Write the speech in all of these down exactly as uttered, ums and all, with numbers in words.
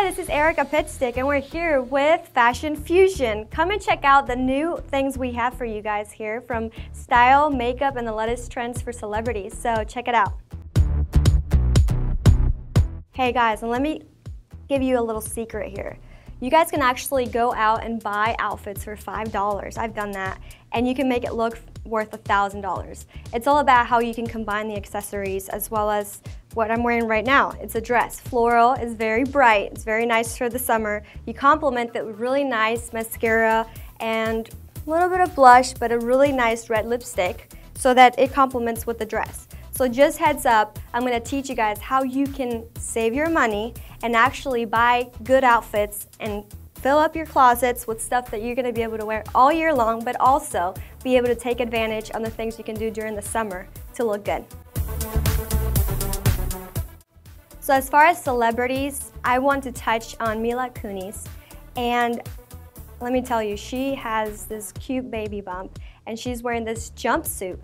Hi, this is Erica Pitstick, and we're here with Fashion Fusion. Come and check out the new things we have for you guys here, from style, makeup, and the latest trends for celebrities. So check it out. Hey guys, and let me give you a little secret here. You guys can actually go out and buy outfits for five dollars. I've done that. And you can make it look worth one thousand dollars. It's all about how you can combine the accessories, as well as what I'm wearing right now. It's a dress. Floral is very bright. It's very nice for the summer. You complement that with really nice mascara and a little bit of blush, but a really nice red lipstick so that it complements with the dress. So just heads up, I'm going to teach you guys how you can save your money and actually buy good outfits and fill up your closets with stuff that you're going to be able to wear all year long, but also be able to take advantage on the things you can do during the summer to look good. So as far as celebrities, I want to touch on Mila Kunis, and let me tell you, she has this cute baby bump and she's wearing this jumpsuit,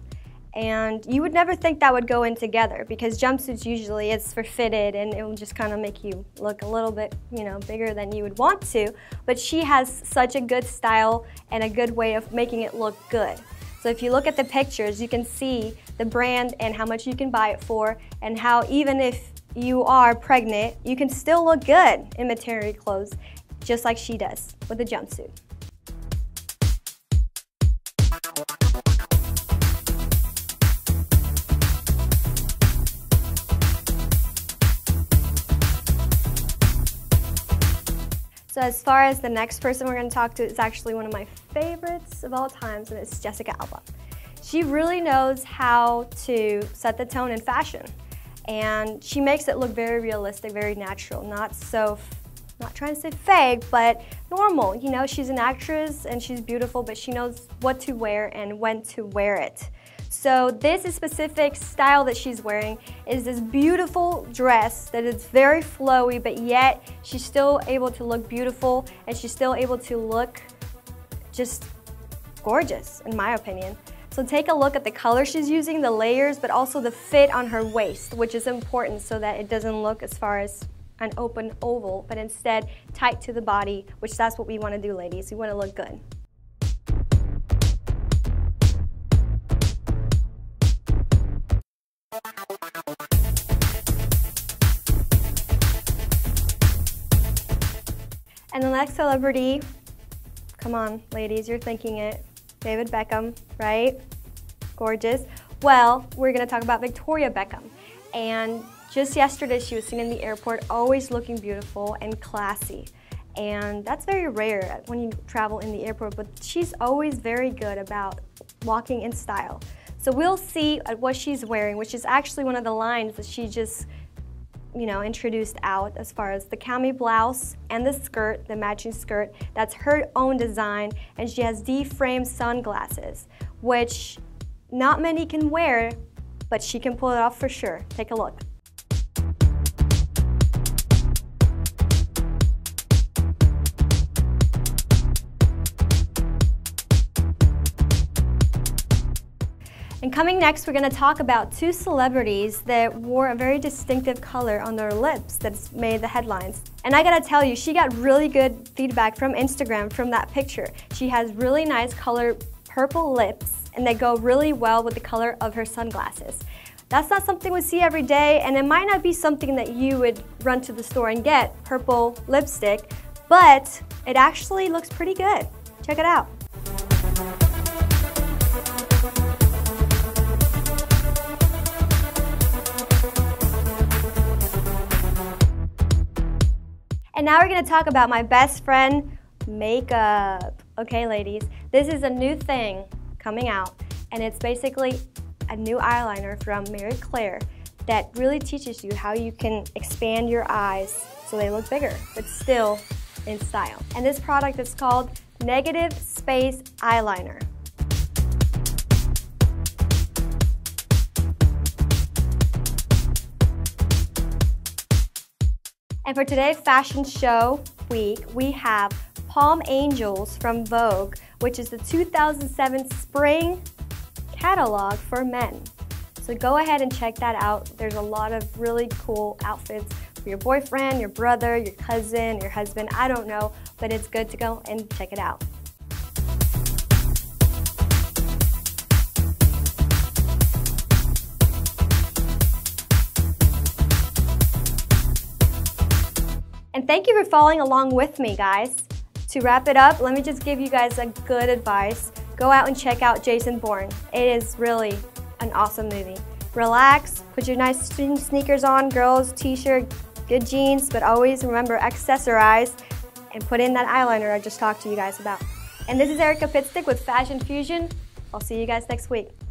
and you would never think that would go in together, because jumpsuits usually it's for fitted and it will just kind of make you look a little bit, you know, bigger than you would want to, but she has such a good style and a good way of making it look good. So if you look at the pictures, you can see the brand and how much you can buy it for, and how even if you are pregnant, you can still look good in maternity clothes, just like she does with a jumpsuit. So as far as the next person we're going to talk to is actually one of my favorites of all times, and it's Jessica Alba. She really knows how to set the tone in fashion, and she makes it look very realistic, very natural, not so, not trying to say fake, but normal. You know, she's an actress and she's beautiful, but she knows what to wear and when to wear it. So this is specific style that she's wearing is this beautiful dress that is very flowy, but yet she's still able to look beautiful, and she's still able to look just gorgeous, in my opinion. So take a look at the color she's using, the layers, but also the fit on her waist, which is important so that it doesn't look as far as an open oval, but instead tight to the body, which that's what we want to do, ladies. We want to look good. And the next celebrity, come on ladies, you're thinking it. David Beckham, right? Gorgeous. Well, we're gonna talk about Victoria Beckham. And just yesterday she was seen in the airport, always looking beautiful and classy. And that's very rare when you travel in the airport, but she's always very good about walking in style. So we'll see what she's wearing, which is actually one of the lines that she just you know, introduced out, as far as the cami blouse and the skirt, the matching skirt. That's her own design, and she has D-frame sunglasses, which not many can wear, but she can pull it off for sure. Take a look. And coming next, we're going to talk about two celebrities that wore a very distinctive color on their lips that's made the headlines. And I gotta tell you, she got really good feedback from Instagram from that picture. She has really nice color purple lips, and they go really well with the color of her sunglasses. That's not something we see every day, and it might not be something that you would run to the store and get, purple lipstick, but it actually looks pretty good. Check it out. And now we're going to talk about my best friend, makeup. Okay ladies, this is a new thing coming out, and it's basically a new eyeliner from Mary Claire that really teaches you how you can expand your eyes so they look bigger, but still in style. And this product is called Negative Space Eyeliner. And for today's fashion show week, we have Palm Angels from Vogue, which is the two thousand seven spring catalog for men. So go ahead and check that out. There's a lot of really cool outfits for your boyfriend, your brother, your cousin, your husband, I don't know, but it's good to go and check it out. And thank you for following along with me, guys. To wrap it up, let me just give you guys a good advice. Go out and check out Jason Bourne. It is really an awesome movie. Relax, put your nice sneakers on, girls, t-shirt, good jeans, but always remember accessorize and put in that eyeliner I just talked to you guys about. And this is Erica Pitstick with Fashion Fusion. I'll see you guys next week.